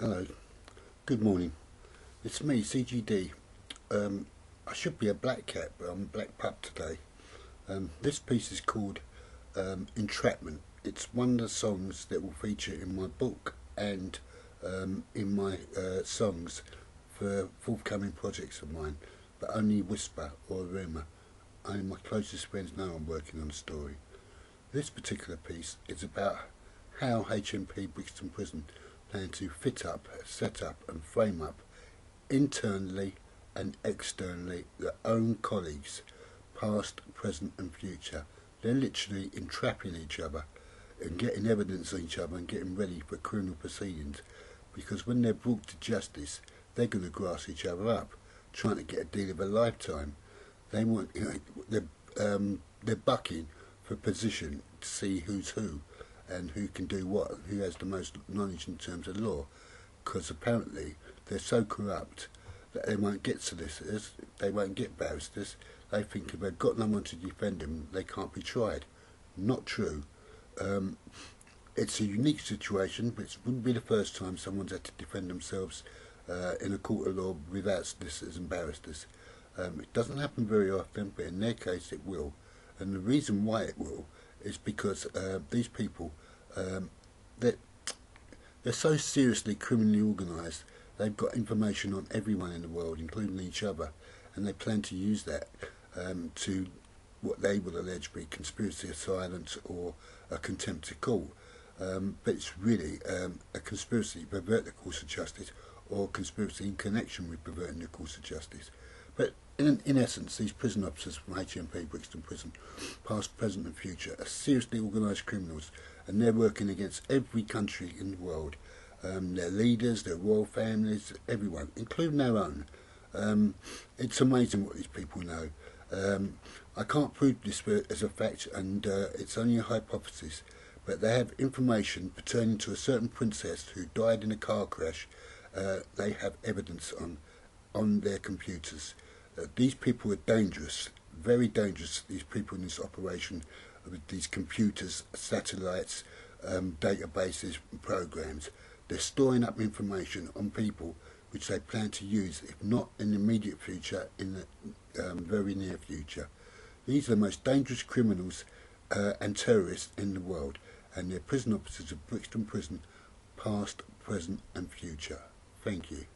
Hello, good morning. It's me, CGD. I should be a black cat, but I'm a black pup today. This piece is called Entrapment. It's one of the songs that will feature in my book and in my songs for forthcoming projects of mine, but only whisper or rumour. Only my closest friends know I'm working on a story. This particular piece is about how HMP Brixton Prison plan to fit up, set up and frame up internally and externally their own colleagues, past, present and future. They're literally entrapping each other and getting evidence on each other and getting ready for criminal proceedings, because when they're brought to justice they're going to grass each other up, trying to get a deal of a lifetime. They want, you know, they're bucking for position to see who's who and who can do what and who has the most knowledge in terms of law, because apparently they're so corrupt that they won't get solicitors, they won't get barristers. They think if they've got no one to defend them they can't be tried. Not true. It's a unique situation, but it wouldn't be the first time someone's had to defend themselves in a court of law without solicitors and barristers. It doesn't happen very often, but in their case it will, and the reason why it will is because these people, they're so seriously criminally organised. They've got information on everyone in the world, including each other, and they plan to use that to what they will allege be conspiracy of silence or a contempt of court. But it's really a conspiracy to pervert the course of justice, or conspiracy in connection with perverting the course of justice. But in essence, these prison officers from HMP Brixton Prison, past, present and future, are seriously organised criminals, and they're working against every country in the world. Their leaders, their royal families, everyone, including their own. It's amazing what these people know. I can't prove this as a fact, and it's only a hypothesis, but they have information pertaining to a certain princess who died in a car crash. They have evidence on their computers. These people are dangerous, very dangerous, these people in this operation, with these computers, satellites, databases and programs. They're storing up information on people which they plan to use, if not in the immediate future, in the very near future. These are the most dangerous criminals and terrorists in the world, and they're prison officers of Brixton Prison, past, present and future. Thank you.